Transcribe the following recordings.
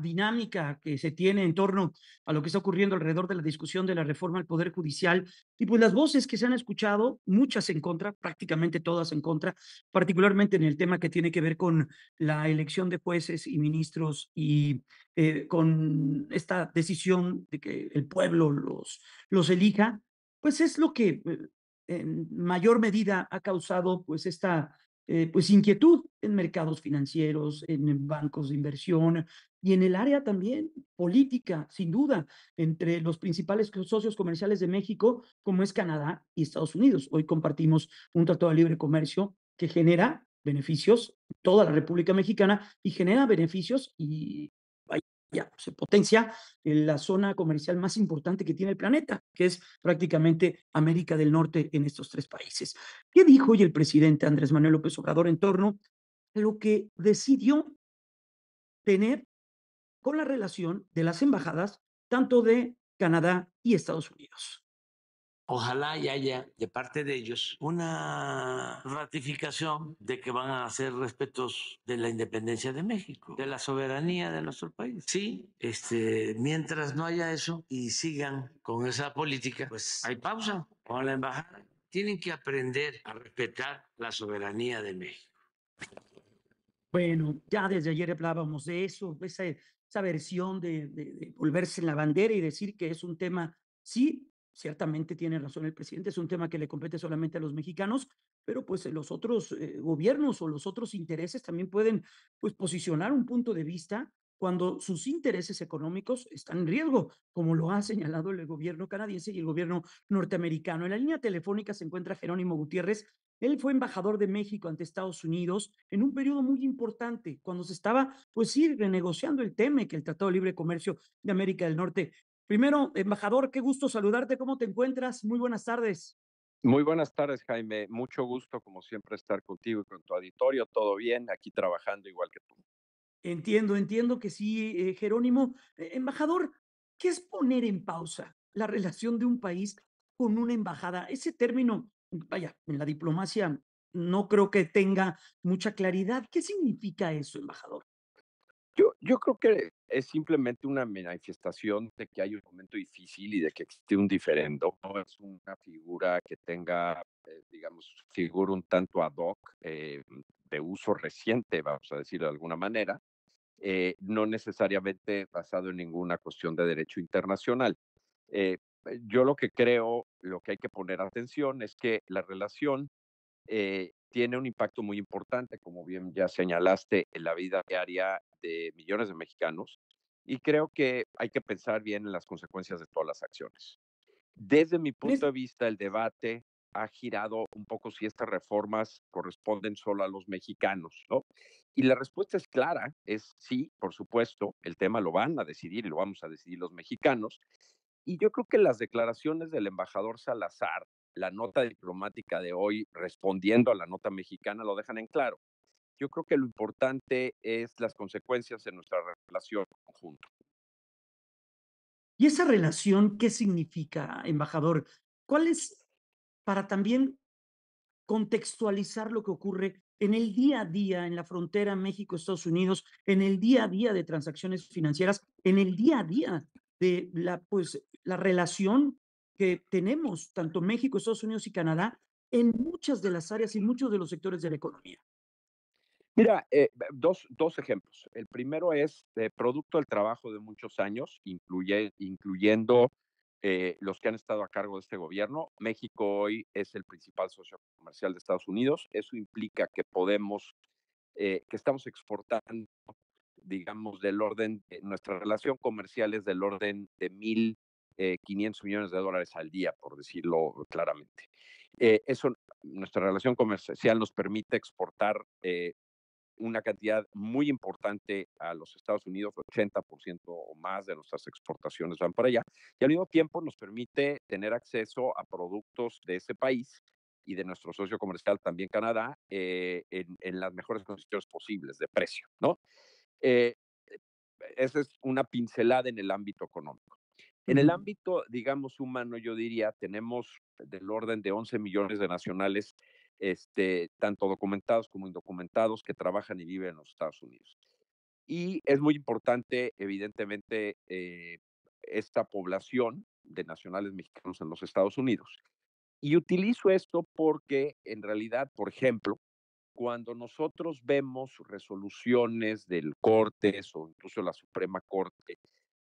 dinámica que se tiene en torno a lo que está ocurriendo alrededor de la discusión de la reforma al Poder Judicial, y pues las voces que se han escuchado, muchas en contra, prácticamente todas en contra, particularmente en el tema que tiene que ver con la elección de jueces y ministros y con esta decisión de que el pueblo los elija, pues es lo que en mayor medida ha causado pues esta pues inquietud en mercados financieros, en bancos de inversión y en el área también política, sin duda, entre los principales socios comerciales de México, como es Canadá y Estados Unidos. Hoy compartimos un tratado de libre comercio que genera beneficios en toda la República Mexicana y genera beneficios y ya se potencia en la zona comercial más importante que tiene el planeta, que es prácticamente América del Norte en estos tres países. ¿Qué dijo hoy el presidente Andrés Manuel López Obrador en torno a lo que decidió tener con la relación de las embajadas tanto de Canadá y Estados Unidos? Ojalá y haya de parte de ellos una ratificación de que van a ser respetos de la independencia de México, de la soberanía de nuestro país. Sí, mientras no haya eso y sigan con esa política, pues hay pausa con la embajada. Tienen que aprender a respetar la soberanía de México. Bueno, ya desde ayer hablábamos de eso, esa versión de volverse en la bandera y decir que es un tema, sí, ciertamente tiene razón el presidente, es un tema que le compete solamente a los mexicanos, pero pues los otros gobiernos o los otros intereses también pueden pues posicionar un punto de vista cuando sus intereses económicos están en riesgo, como lo ha señalado el gobierno canadiense y el gobierno norteamericano. En la línea telefónica se encuentra Jerónimo Gutiérrez. Él fue embajador de México ante Estados Unidos en un periodo muy importante, cuando se estaba, pues sí, renegociando el T-MEC, el Tratado de Libre Comercio de América del Norte. Primero, embajador, qué gusto saludarte. ¿Cómo te encuentras? Muy buenas tardes. Muy buenas tardes, Jaime. Mucho gusto, como siempre, estar contigo y con tu auditorio. Todo bien, aquí trabajando igual que tú. Entiendo que sí, Jerónimo. Embajador, ¿qué es poner en pausa la relación de un país con una embajada? Ese término, vaya, en la diplomacia no creo que tenga mucha claridad. ¿Qué significa eso, embajador? Yo creo que es simplemente una manifestación de que hay un momento difícil y de que existe un diferendo. No es una figura que tenga, digamos, figura un tanto ad hoc, de uso reciente, vamos a decir de alguna manera, no necesariamente basado en ninguna cuestión de derecho internacional. Yo lo que creo, lo que hay que poner atención es que la relación tiene un impacto muy importante, como bien ya señalaste, en la vida diaria de millones de mexicanos, y creo que hay que pensar bien en las consecuencias de todas las acciones. Desde mi punto de vista, el debate ha girado un poco si estas reformas corresponden solo a los mexicanos, ¿no? Y la respuesta es clara, es sí, por supuesto, el tema lo van a decidir y lo vamos a decidir los mexicanos. Y yo creo que las declaraciones del embajador Salazar, la nota diplomática de hoy respondiendo a la nota mexicana, lo dejan en claro. Yo creo que lo importante es las consecuencias de nuestra relación conjunta. ¿Y esa relación qué significa, embajador? ¿Cuál es, para también contextualizar lo que ocurre en el día a día, en la frontera México-Estados Unidos, en el día a día de transacciones financieras, en el día a día de la relación que tenemos, tanto México, Estados Unidos y Canadá, en muchas de las áreas y muchos de los sectores de la economía? Mira, dos ejemplos. El primero es producto del trabajo de muchos años, incluyendo los que han estado a cargo de este gobierno. México hoy es el principal socio comercial de Estados Unidos. Eso implica que que estamos exportando, digamos, nuestra relación comercial es del orden de 1.500 millones de dólares al día, por decirlo claramente. Nuestra relación comercial nos permite exportar una cantidad muy importante a los Estados Unidos, 80% o más de nuestras exportaciones van para allá, y al mismo tiempo nos permite tener acceso a productos de ese país y de nuestro socio comercial también Canadá en las mejores condiciones posibles de precio, ¿no? Esa es una pincelada en el ámbito económico. En el ámbito, digamos, humano, yo diría, tenemos del orden de 11 millones de nacionales, tanto documentados como indocumentados, que trabajan y viven en los Estados Unidos. Y es muy importante, evidentemente, esta población de nacionales mexicanos en los Estados Unidos. Y utilizo esto porque, en realidad, por ejemplo, cuando nosotros vemos resoluciones del Cortes o incluso la Suprema Corte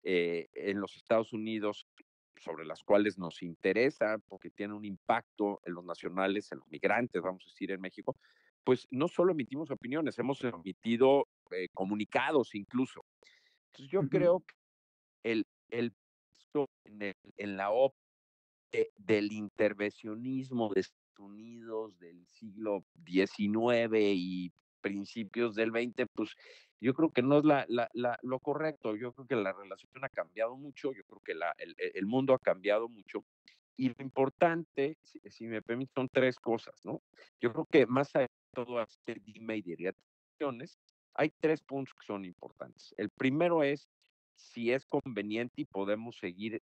en los Estados Unidos, sobre las cuales nos interesa porque tiene un impacto en los nacionales, en los migrantes, vamos a decir, en México, pues no solo emitimos opiniones, hemos emitido comunicados incluso. Entonces yo creo que el en la OPE del intervencionismo de Estados Unidos del siglo XIX y principios del XX, pues yo creo que no es lo correcto. Yo creo que la relación ha cambiado mucho, yo creo que el mundo ha cambiado mucho. Y lo importante, si me permiten, son tres cosas, ¿no? Yo creo que más allá de todo este dime y diré, hay tres puntos que son importantes. El primero es si es conveniente y podemos seguir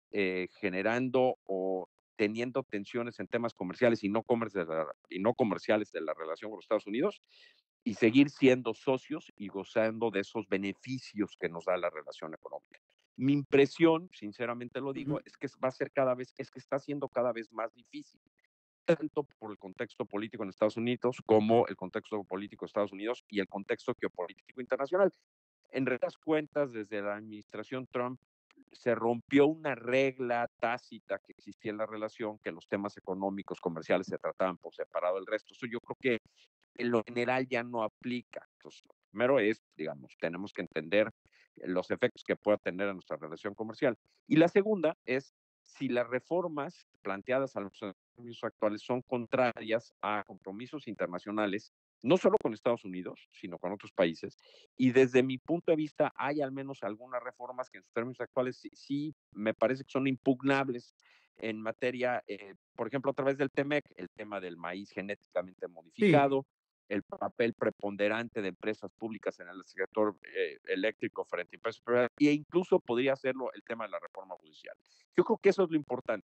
generando o teniendo tensiones en temas comerciales y no comerciales de la relación con los Estados Unidos y seguir siendo socios y gozando de esos beneficios que nos da la relación económica. Mi impresión, sinceramente lo digo, es que está siendo cada vez más difícil, tanto por el contexto político en Estados Unidos como el contexto político de Estados Unidos y el contexto geopolítico internacional. En las cuentas, desde la administración Trump, se rompió una regla tácita que existía en la relación, que los temas económicos, comerciales se trataban por separado del resto. Eso yo creo que en lo general ya no aplica. Entonces, lo primero es, digamos, tenemos que entender los efectos que pueda tener en nuestra relación comercial. Y la segunda es si las reformas planteadas a los compromisos actuales son contrarias a compromisos internacionales, no solo con Estados Unidos, sino con otros países. Y desde mi punto de vista, hay al menos algunas reformas que en sus términos actuales sí me parece que son impugnables en materia, por ejemplo, a través del T-MEC, el tema del maíz genéticamente modificado, el papel preponderante de empresas públicas en el sector eléctrico frente a empresas privadas, e incluso podría hacerlo el tema de la reforma judicial. Yo creo que eso es lo importante.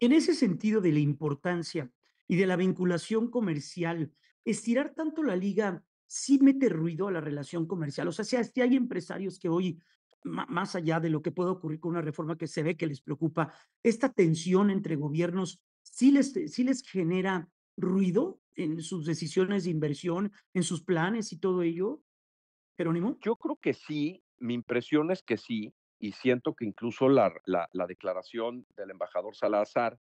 En ese sentido de la importancia y de la vinculación comercial, estirar tanto la liga sí mete ruido a la relación comercial. O sea, si hay empresarios que hoy, más allá de lo que pueda ocurrir con una reforma que se ve que les preocupa, esta tensión entre gobiernos sí les genera ruido en sus decisiones de inversión, en sus planes y todo ello, Jerónimo. Yo creo que sí, mi impresión es que sí, y siento que incluso la declaración del embajador Salazar,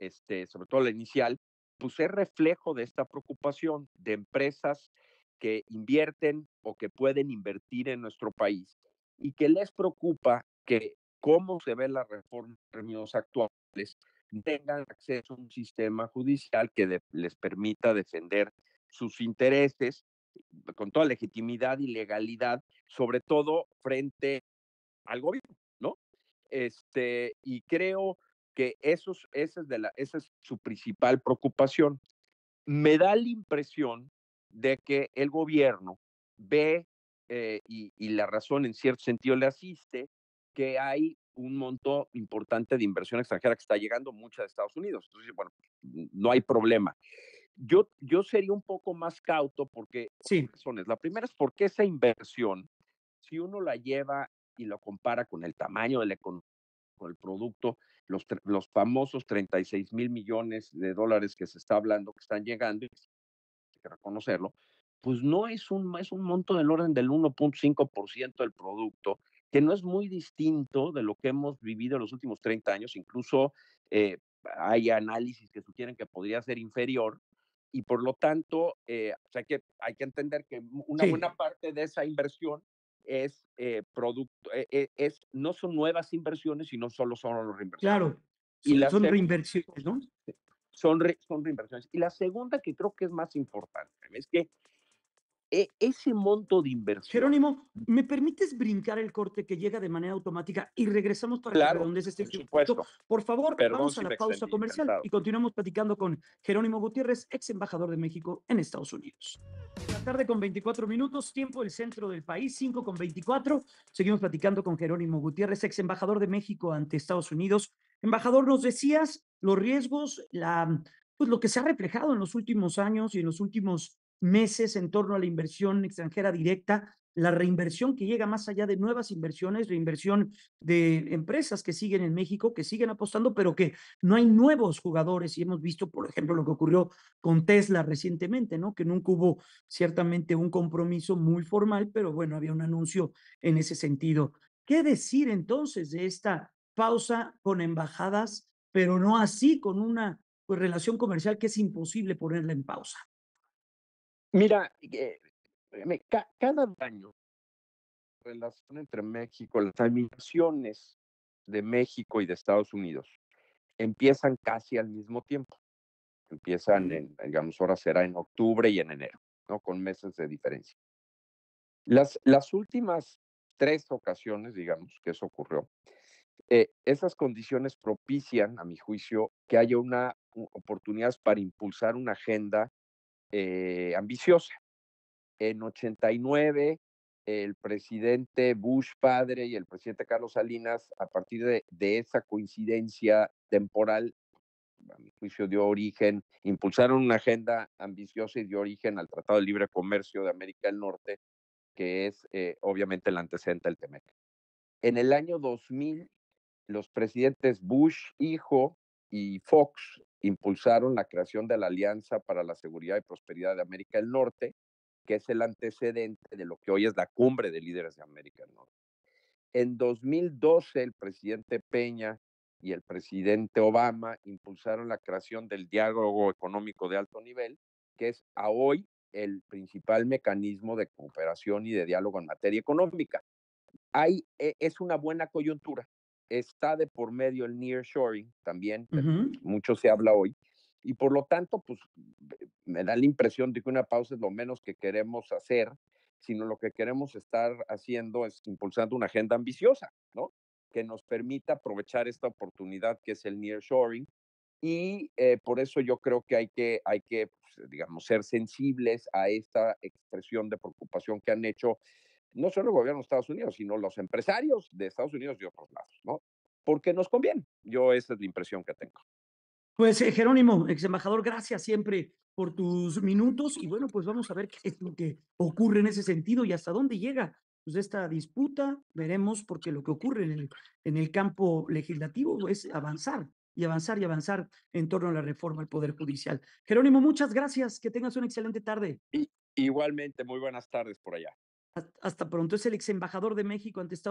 sobre todo la inicial, pues es reflejo de esta preocupación de empresas que invierten o que pueden invertir en nuestro país y que les preocupa que cómo se ve la reforma en términos actuales, tengan acceso a un sistema judicial que les permita defender sus intereses con toda legitimidad y legalidad, sobre todo frente al gobierno, ¿no? Y creo que esa es su principal preocupación. Me da la impresión de que el gobierno ve, y la razón en cierto sentido le asiste, que hay un monto importante de inversión extranjera que está llegando mucha de Estados Unidos. Entonces, bueno, no hay problema. Yo sería un poco más cauto porque sí. Razones. La primera es porque esa inversión, si uno la lleva y lo compara con el tamaño de la economía, con el producto, los famosos 36 mil millones de dólares que se está hablando, que están llegando, hay que reconocerlo, pues no es un monto del orden del 1.5% del producto, que no es muy distinto de lo que hemos vivido en los últimos 30 años, incluso hay análisis que sugieren que podría ser inferior, y por lo tanto hay que entender que una buena parte de esa inversión es no son nuevas inversiones, sino solo son los reinversiones. Claro, son reinversiones, ¿no? Son reinversiones. Y la segunda, que creo que es más importante, es que ese monto de inversión. Jerónimo, ¿me permites brincar el corte que llega de manera automática y regresamos para donde es este supuesto? Por favor, vamos a la pausa comercial y continuamos platicando con Jerónimo Gutiérrez, ex embajador de México en Estados Unidos. La tarde con 24 minutos, tiempo del centro del país, 5:24. Seguimos platicando con Jerónimo Gutiérrez, ex embajador de México ante Estados Unidos. Embajador, nos decías los riesgos, lo que se ha reflejado en los últimos años y en los últimos meses en torno a la inversión extranjera directa, la reinversión que llega más allá de nuevas inversiones, reinversión de empresas que siguen en México, que siguen apostando, pero que no hay nuevos jugadores. Y hemos visto, por ejemplo, lo que ocurrió con Tesla recientemente, ¿no? Que nunca hubo ciertamente un compromiso muy formal, pero bueno, había un anuncio en ese sentido. ¿Qué decir entonces de esta pausa con embajadas, pero no así con una relación comercial que es imposible ponerla en pausa? Mira, cada año, la relación entre México, las emigraciones de México y de Estados Unidos empiezan casi al mismo tiempo. Empiezan, ahora será en octubre y en enero, ¿no? Con meses de diferencia. Las últimas tres ocasiones, que eso ocurrió, esas condiciones propician, a mi juicio, que haya una oportunidad para impulsar una agenda ambiciosa. En 89, el presidente Bush padre y el presidente Carlos Salinas, a partir de esa coincidencia temporal, a mi juicio dio origen, impulsaron una agenda ambiciosa y dio origen al Tratado de Libre Comercio de América del Norte, que es obviamente el antecedente del T-MEC. En el año 2000, los presidentes Bush hijo y Fox impulsaron la creación de la Alianza para la Seguridad y Prosperidad de América del Norte, que es el antecedente de lo que hoy es la Cumbre de Líderes de América del Norte. En 2012, el presidente Peña y el presidente Obama impulsaron la creación del diálogo económico de alto nivel, que es a hoy el principal mecanismo de cooperación y de diálogo en materia económica. Es una buena coyuntura. Está de por medio el nearshoring también, mucho se habla hoy. Y por lo tanto, pues me da la impresión de que una pausa es lo menos que queremos hacer, sino lo que queremos estar haciendo es impulsando una agenda ambiciosa, ¿no? Que nos permita aprovechar esta oportunidad que es el nearshoring. Y por eso yo creo que hay que pues, ser sensibles a esta expresión de preocupación que han hecho no solo el gobierno de Estados Unidos, sino los empresarios de Estados Unidos y otros lados, ¿no? Porque nos conviene. Esa es la impresión que tengo. Pues Jerónimo, ex embajador, gracias siempre por tus minutos y bueno, pues vamos a ver qué es lo que ocurre en ese sentido y hasta dónde llega pues, esta disputa. Veremos porque lo que ocurre en el campo legislativo es avanzar y avanzar y avanzar en torno a la reforma al Poder Judicial. Jerónimo, muchas gracias, que tengas una excelente tarde. Igualmente, muy buenas tardes por allá. Hasta pronto. Es el ex embajador de México ante Estados Unidos.